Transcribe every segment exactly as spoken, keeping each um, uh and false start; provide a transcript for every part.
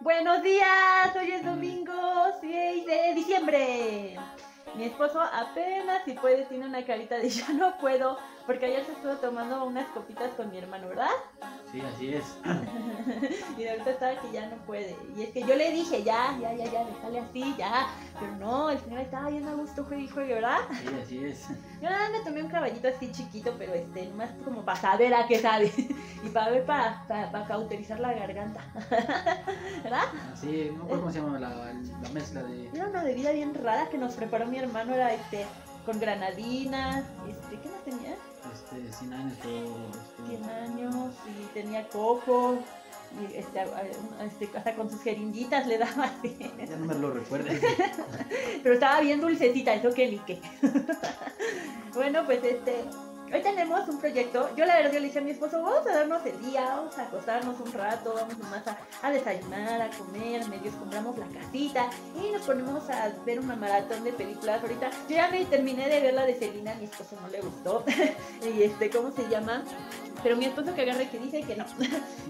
Buenos días, hoy es domingo seis de diciembre. Mi esposo apenas si puede tiene una carita de ya no puedo, porque ayer se estuvo tomando unas copitas con mi hermano, ¿verdad? Sí, así es. Y ahorita estaba que ya no puede. Y es que yo le dije, ya, ya, ya, ya, déjale así, ya. Pero no, el señor estaba bien a gusto, juegue y juegue, ¿verdad? Sí, así es. Yo nada más me tomé un caballito así chiquito, pero este, más como para saber a qué sabe. Y para ver, para, para, para cauterizar la garganta. ¿Verdad? Sí, no sé cómo se llama la, la mezcla de... Era una bebida bien rara que nos preparó mi hermano, era este... con granadinas, este, ¿qué más tenía? Este, cien años, todo. cien años, y tenía coco, y este, este, hasta con sus jeringuitas le daba así. Ya no me lo recuerdes. Pero estaba bien dulcecita, eso que ni qué. Bueno, pues este, hoy tenemos un proyecto. Yo la verdad yo le dije a mi esposo, vamos a darnos el día, vamos a acostarnos un rato, vamos nomás a, a desayunar, a comer, medios compramos la casita y nos ponemos a ver una maratón de películas. Ahorita yo ya me terminé de ver la de Selena, a mi esposo no le gustó. Y este, ¿cómo se llama? Pero mi esposo que agarre que dice que no.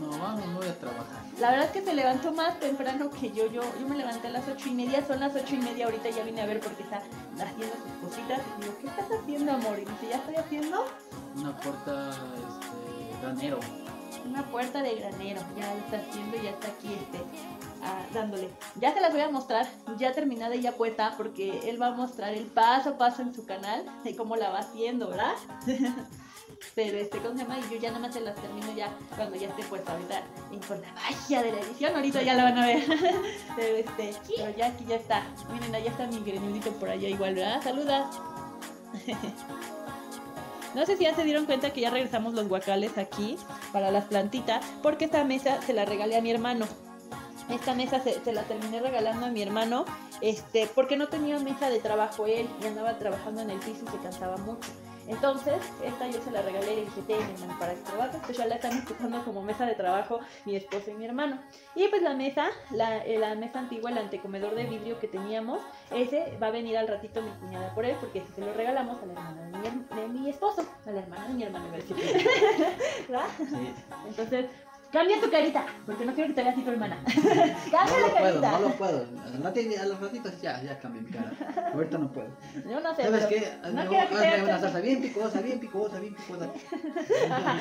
No, vamos, no voy a trabajar. La verdad es que se levantó más temprano que yo. Yo, yo me levanté a las ocho y media, son las ocho y media, ahorita ya vine a ver porque está haciendo sus cositas. Y digo, ¿qué estás haciendo, amor? Y dice, ya estoy haciendo una puerta este, granero. Una puerta de granero, ya está haciendo y ya está aquí este, ah, dándole. Ya se las voy a mostrar, ya terminada y ya puesta, porque él va a mostrar el paso a paso en su canal de cómo la va haciendo, ¿verdad? Pero este, ¿cómo se llama? Y yo ya nomás se las termino ya cuando ya esté puesta. Ahorita con la magia de la edición, ahorita ya la van a ver. Pero este, pero ya aquí ya está. Miren, allá está mi grenudito por allá igual, ¿verdad? Saluda. No sé si ya se dieron cuenta que ya regresamos los guacales aquí para las plantitas, porque esta mesa se la regalé a mi hermano. Esta mesa se, se la terminé regalando a mi hermano, este, porque no tenía mesa de trabajo él y andaba trabajando en el piso y se cansaba mucho. Entonces, esta yo se la regalé y le dije, ten, hermano, para que trabajes, pues ya la están ocupando como mesa de trabajo mi esposo y mi hermano. Y pues la mesa, la, eh, la mesa antigua, el antecomedor de vidrio que teníamos, ese va a venir al ratito mi cuñada por él, porque si se lo regalamos a la hermana de mi, her de mi esposo, a la hermana de mi hermano, ¿verdad? Sí. Entonces... Cambia tu carita, porque no quiero que te veas así tu hermana. Cambia no la carita. Puedo, no lo puedo. A los ratitos ya, ya cambié mi cara. Ahorita no puedo. Yo no sé. ¿Sabes qué? No no, hazme te... una salsa bien picosa, bien picosa, bien picosa. Ajá.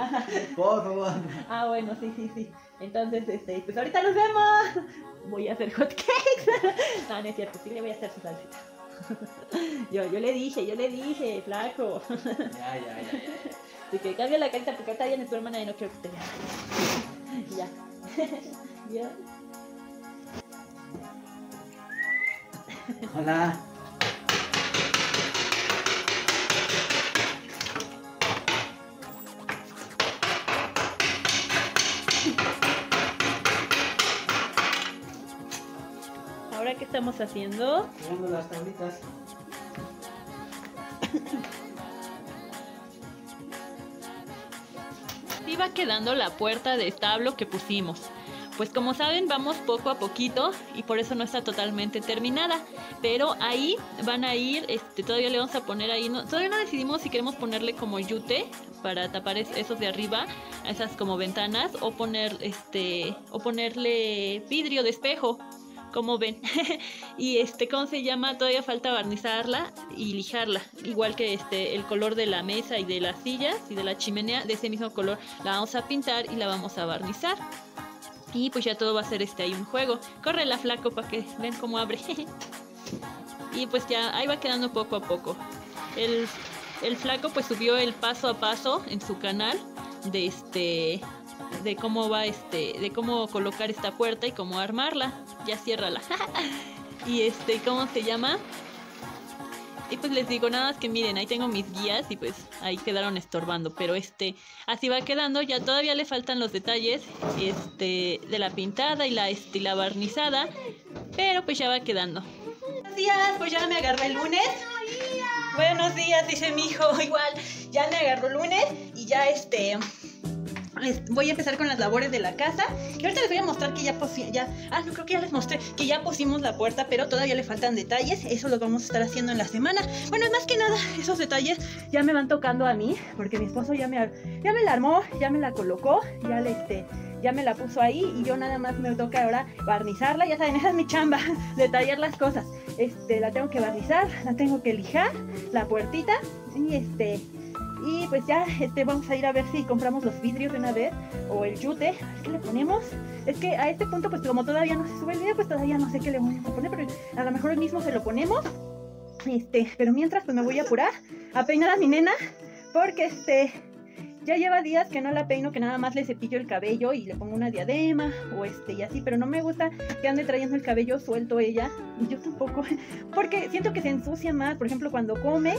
Ajá. Por favor. Ah, bueno, sí, sí, sí. Entonces, este, pues ahorita nos vemos. Voy a hacer hot cakes. No, no es cierto, sí le voy a hacer su salsita. Yo, yo le dije, yo le dije, flaco. Ya, ya, ya, ya. Así que cambia la carita porque ahorita viene tu hermana y no quiero que te vea. Ya. Ya. Hola. Ahora, ¿qué estamos haciendo? Tirando las tablitas. Va quedando la puerta de establo que pusimos. Pues como saben, vamos poco a poquito y por eso no está totalmente terminada, pero ahí van a ir, este, todavía le vamos a poner ahí, no, todavía no decidimos si queremos ponerle como yute para tapar es, esos de arriba, esas como ventanas, o poner este o ponerle vidrio de espejo, como ven. Y este, ¿cómo se llama? Todavía falta barnizarla y lijarla, igual que este, el color de la mesa y de las sillas y de la chimenea, de ese mismo color la vamos a pintar y la vamos a barnizar. Y pues ya todo va a ser este, ahí un juego. Corre la flaco para que ven cómo abre. Y pues ya ahí va quedando poco a poco. El, el flaco pues subió el paso a paso en su canal de este... de cómo va este, de cómo colocar esta puerta y cómo armarla. Ya ciérrala. Y este, ¿cómo se llama? Y pues les digo nada más que miren, ahí tengo mis guías y pues ahí quedaron estorbando, pero este, así va quedando. Ya todavía le faltan los detalles este, de la pintada y la, este, la barnizada, pero pues ya va quedando. Buenos días, pues ya me agarré el lunes. Buenos días, dice mi hijo, igual, ya me agarró el lunes y ya este... les voy a empezar con las labores de la casa. Y ahorita les voy a mostrar que ya pusimos, ya, ah, no, creo que ya les mostré que ya pusimos la puerta, pero todavía le faltan detalles. Eso los vamos a estar haciendo en la semana. Bueno, más que nada, esos detalles ya me van tocando a mí, porque mi esposo ya me, ya me la armó, ya me la colocó, ya le, este, ya me la puso ahí, y yo nada más me toca ahora barnizarla. Ya saben, esa es mi chamba, detallar las cosas. Este, la tengo que barnizar, la tengo que lijar, la puertita, y este... Y pues ya este, vamos a ir a ver si compramos los vidrios de una vez, o el yute. ¿Qué le ponemos? Es que a este punto, pues como todavía no se sube el video, pues todavía no sé qué le vamos a poner, pero a lo mejor hoy mismo se lo ponemos. Este, pero mientras, pues me voy a apurar a peinar a mi nena, porque este... ya lleva días que no la peino, que nada más le cepillo el cabello y le pongo una diadema o este y así, pero no me gusta que ande trayendo el cabello suelto ella, y yo tampoco, porque siento que se ensucia más. Por ejemplo, cuando come,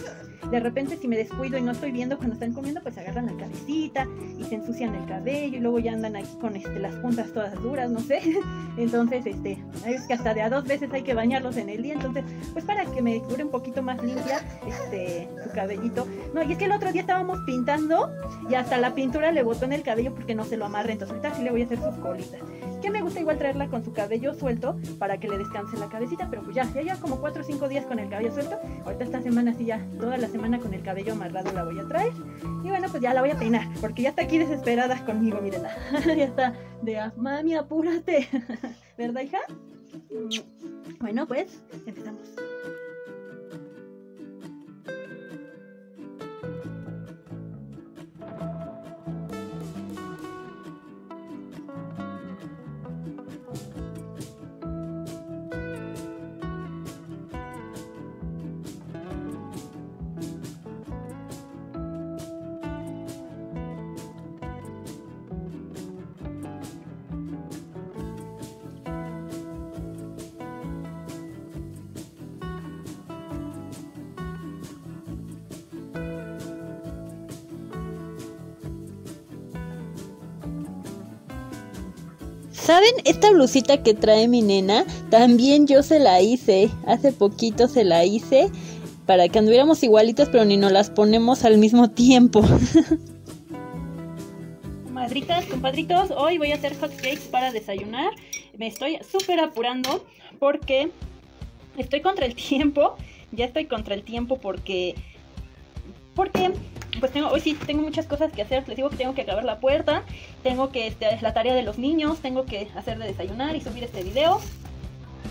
de repente si me descuido y no estoy viendo cuando están comiendo, pues agarran la cabecita y se ensucian el cabello, y luego ya andan aquí con este, las puntas todas duras, no sé. Entonces, este, es que hasta de a dos veces hay que bañarlos en el día, entonces, pues para que me cure un poquito más limpia este, su cabellito. No, y es que el otro día estábamos pintando, y hasta la pintura le botó en el cabello porque no se lo amarre. Entonces ahorita sí le voy a hacer sus colitas, que me gusta igual traerla con su cabello suelto para que le descanse la cabecita. Pero pues ya, ya lleva como cuatro o cinco días con el cabello suelto. Ahorita esta semana sí, ya toda la semana con el cabello amarrado la voy a traer. Y bueno, pues ya la voy a peinar, porque ya está aquí desesperada conmigo, mírenla. Ya está de, mami, apúrate. ¿Verdad, hija? Bueno, pues empezamos. ¿Saben? Esta blusita que trae mi nena, también yo se la hice, hace poquito se la hice, para que anduviéramos igualitas, pero ni nos las ponemos al mismo tiempo. Madritas, compadritos, hoy voy a hacer hot cakes para desayunar. Me estoy súper apurando porque estoy contra el tiempo, ya estoy contra el tiempo porque... porque... pues tengo, hoy sí tengo muchas cosas que hacer. Les digo que tengo que acabar la puerta, tengo que, este, la tarea de los niños, tengo que hacer de desayunar y subir este video.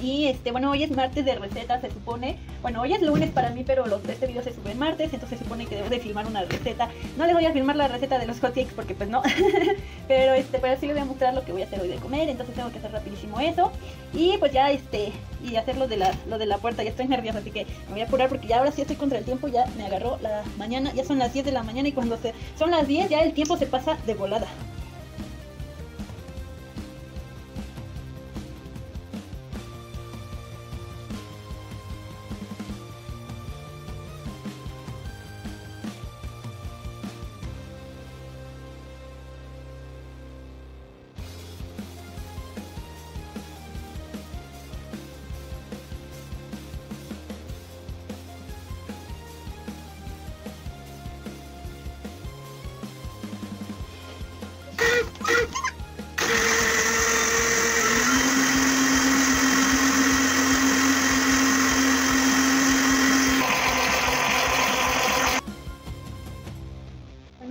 Y este, bueno, hoy es martes de recetas, se supone. Bueno, hoy es lunes para mí, pero los, este video se sube el martes, entonces se supone que debo de filmar una receta. No les voy a filmar la receta de los hot cakes porque pues no. Pero este, pero sí les voy a mostrar lo que voy a hacer hoy de comer, entonces tengo que hacer rapidísimo eso. Y pues ya este, y hacer lo de la, lo de la puerta. Ya estoy nerviosa, así que me voy a apurar porque ya ahora sí estoy contra el tiempo. Ya me agarró la mañana, ya son las diez de la mañana, y cuando se, son las diez ya el tiempo se pasa de volada.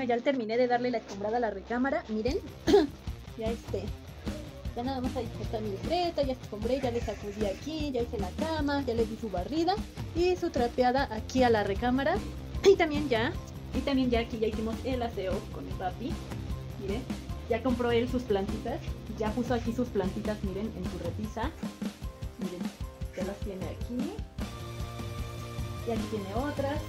Ya terminé de darle la escombrada a la recámara, miren. Ya este, ya nada más ahí está mi libreta, ya escombré, ya le sacudí aquí, ya hice la cama, ya le di su barrida y su trapeada aquí a la recámara. Y también ya, y también ya aquí ya hicimos el aseo con el papi, miren. Ya compró él sus plantitas, ya puso aquí sus plantitas, miren, en su repisa. Miren, ya las tiene aquí. Y aquí tiene otras.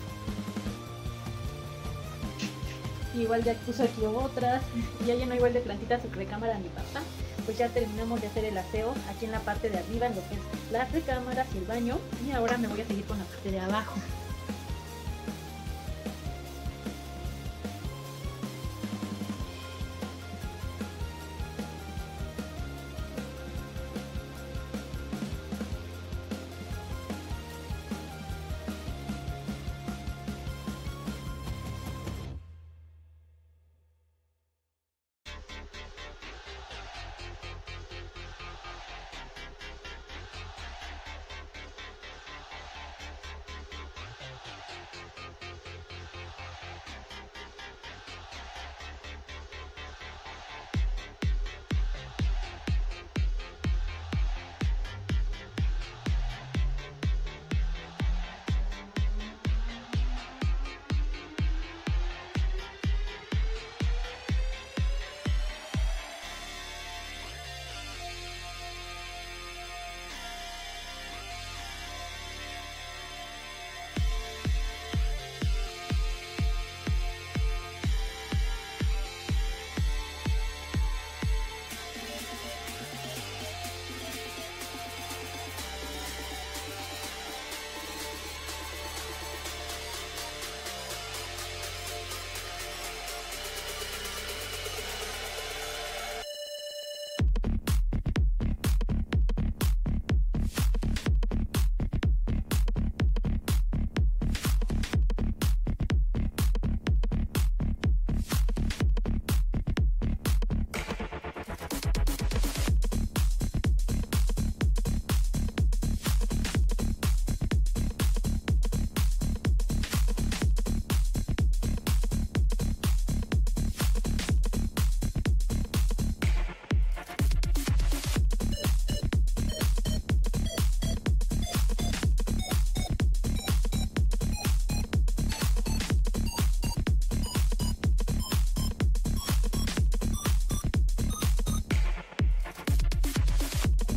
Igual ya puso aquí otras, ya llenó igual de plantitas su recámara mi papá. Pues ya terminamos de hacer el aseo aquí en la parte de arriba, en lo que es las recámaras y el baño. Y ahora me voy a seguir con la parte de abajo.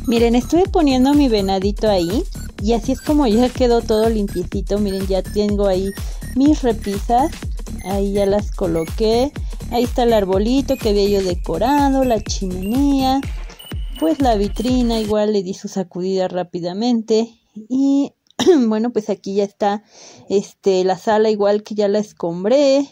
Miren, estuve poniendo mi venadito ahí y así es como ya quedó todo limpiecito. Miren, ya tengo ahí mis repisas, ahí ya las coloqué. Ahí está el arbolito que había yo decorado, la chimenea, pues la vitrina igual le di su sacudida rápidamente. Y bueno, pues aquí ya está este, la sala igual que ya la escombré.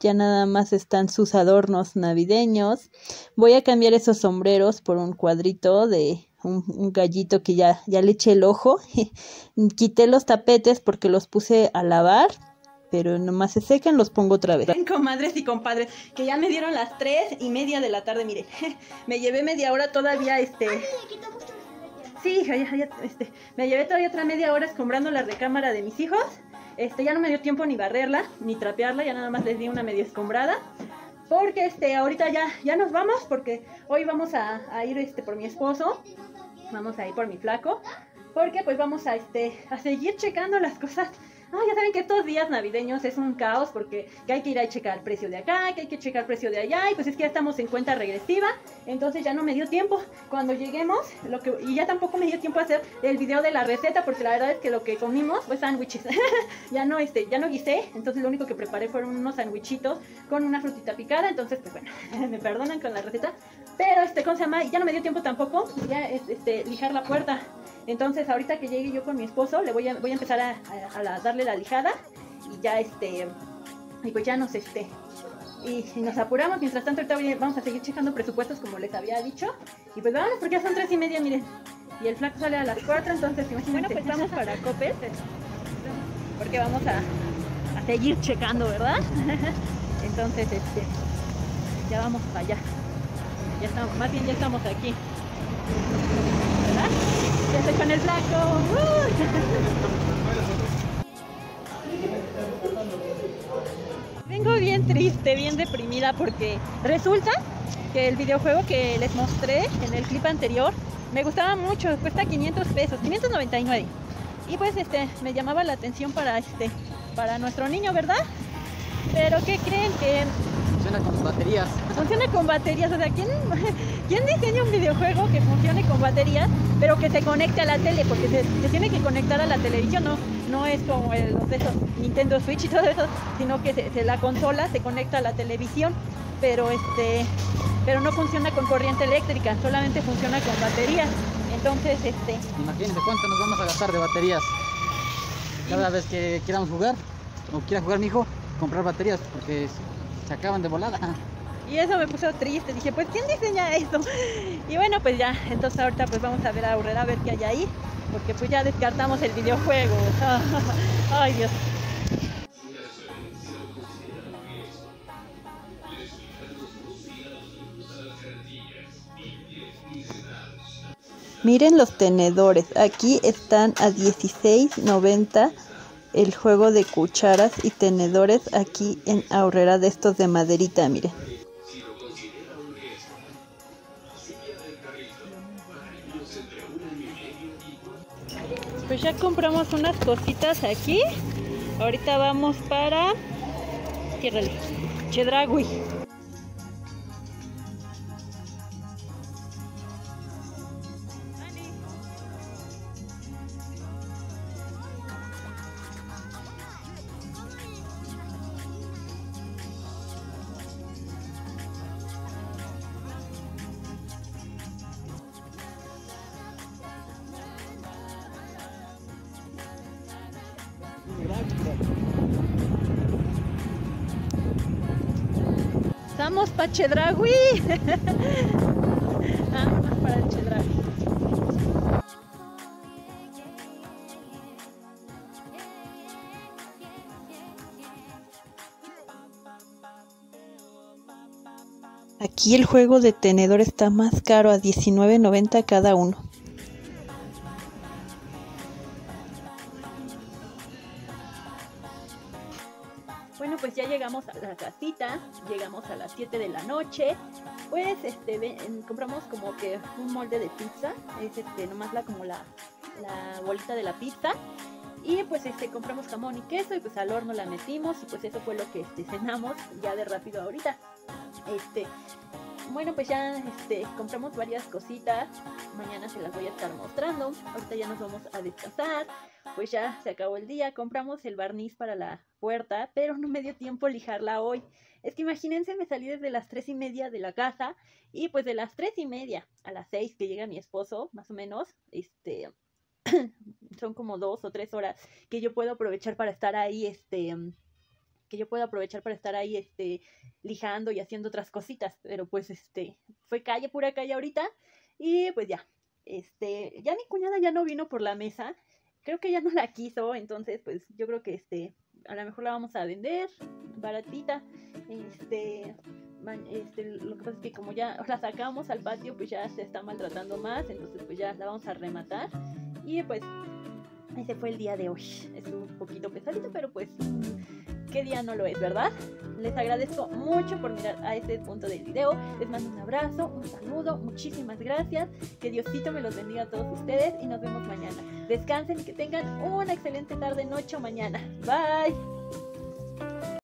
Ya nada más están sus adornos navideños. Voy a cambiar esos sombreros por un cuadrito de un, un gallito que ya, ya le eché el ojo. Quité los tapetes porque los puse a lavar, pero nomás se secan, los pongo otra vez. Comadres y compadres, que ya me dieron las tres y media de la tarde, miren. Me llevé media hora todavía, este... Sí, hija, ya, ya, este... Me llevé todavía otra media hora escombrando la recámara de mis hijos. Este, ya no me dio tiempo ni barrerla, ni trapearla, ya nada más les di una media escombrada. Porque, este, ahorita ya, ya nos vamos, porque hoy vamos a, a ir, este, por mi esposo. Vamos a ir por mi flaco. Porque, pues, vamos a, este, a seguir checando las cosas. Ah, ya saben que estos días navideños es un caos porque que hay que ir a checar el precio de acá, que hay que checar el precio de allá, y pues es que ya estamos en cuenta regresiva, entonces ya no me dio tiempo. Cuando lleguemos, lo que, y ya tampoco me dio tiempo a hacer el video de la receta, porque la verdad es que lo que comimos fue sándwiches. ya no este, ya no guisé, entonces lo único que preparé fueron unos sándwichitos con una frutita picada, entonces pues bueno, me perdonan con la receta, pero este, ¿cómo se llama? Ya no me dio tiempo tampoco, ya este, lijar la puerta. Entonces ahorita que llegue yo con mi esposo, le voy a, voy a empezar a, a, a darle la lijada y ya este, y pues ya nos este, y, y nos apuramos. Mientras tanto ahorita voy, vamos a seguir checando presupuestos como les había dicho, y pues vámonos porque ya son tres y media, miren, y el flaco sale a las cuatro, entonces imagínense. Bueno, pues vamos para Copes, porque vamos a, a seguir checando, ¿verdad? Entonces este, ya vamos para allá, ya estamos, más bien ya estamos aquí, ¿verdad? Ya estoy con el flaco. ¡Uh! Vengo bien triste, bien deprimida, porque resulta que el videojuego que les mostré en el clip anterior me gustaba mucho, cuesta quinientos pesos, quinientos noventa y nueve. Y pues este, me llamaba la atención para este, para nuestro niño, ¿verdad? Pero ¿qué creen? Que funciona con baterías. Funciona con baterías, o sea, ¿quién, ¿quién diseña un videojuego que funcione con baterías, pero que se conecte a la tele? Porque se, se tiene que conectar a la televisión, no, no es como el, los de esos Nintendo Switch y todo eso, sino que se, se, la consola se conecta a la televisión, pero este, pero no funciona con corriente eléctrica, solamente funciona con baterías. Entonces, este. Imagínense cuánto nos vamos a gastar de baterías. Cada vez que queramos jugar, o quiera jugar mi hijo, comprar baterías, porque es, se acaban de volada. Y eso me puso triste, dije, pues ¿quién diseña esto? Y bueno, pues ya, entonces ahorita pues vamos a ver a Aurrera, a ver qué hay ahí, porque pues ya descartamos el videojuego. Ay, Dios. Miren los tenedores, aquí están a dieciséis noventa el juego de cucharas y tenedores aquí en Aurrera, de estos de maderita, miren. Pues ya compramos unas cositas aquí. Ahorita vamos para Tierrale, Chedragui. Vamos para Chedragui. Vamos para Chedragui. Aquí el juego de tenedor está más caro, a diecinueve noventa cada uno. Bueno, pues ya llegamos a la casita, llegamos a las siete de la noche, pues este, ven, compramos como que un molde de pizza, es este, nomás la, como la, la bolita de la pizza, y pues este, compramos jamón y queso, y pues al horno la metimos, y pues eso fue lo que este, cenamos ya de rápido ahorita. Este, Bueno, pues ya este, compramos varias cositas. Mañana se las voy a estar mostrando. Ahorita ya nos vamos a descansar. Pues ya se acabó el día. Compramos el barniz para la puerta, pero no me dio tiempo lijarla hoy. Es que imagínense, me salí desde las tres y media de la casa. Y pues de las tres y media a las seis que llega mi esposo, más o menos, este... son como dos o tres horas que yo puedo aprovechar para estar ahí, este, que yo puedo aprovechar para estar ahí, este, lijando y haciendo otras cositas, pero pues, este, fue calle, pura calle ahorita, y pues ya, este, ya mi cuñada ya no vino por la mesa, creo que ya no la quiso, entonces, pues, yo creo que, este, a lo mejor la vamos a vender, baratita, este... Este, lo que pasa es que como ya la sacamos al patio, pues ya se está maltratando más, entonces pues ya la vamos a rematar. Y pues ese fue el día de hoy. Es un poquito pesadito, pero pues qué día no lo es, ¿verdad? Les agradezco mucho por mirar a este punto del video. Les mando un abrazo, un saludo, muchísimas gracias. Que Diosito me los bendiga a todos ustedes y nos vemos mañana. Descansen y que tengan una excelente tarde, noche o mañana. Bye.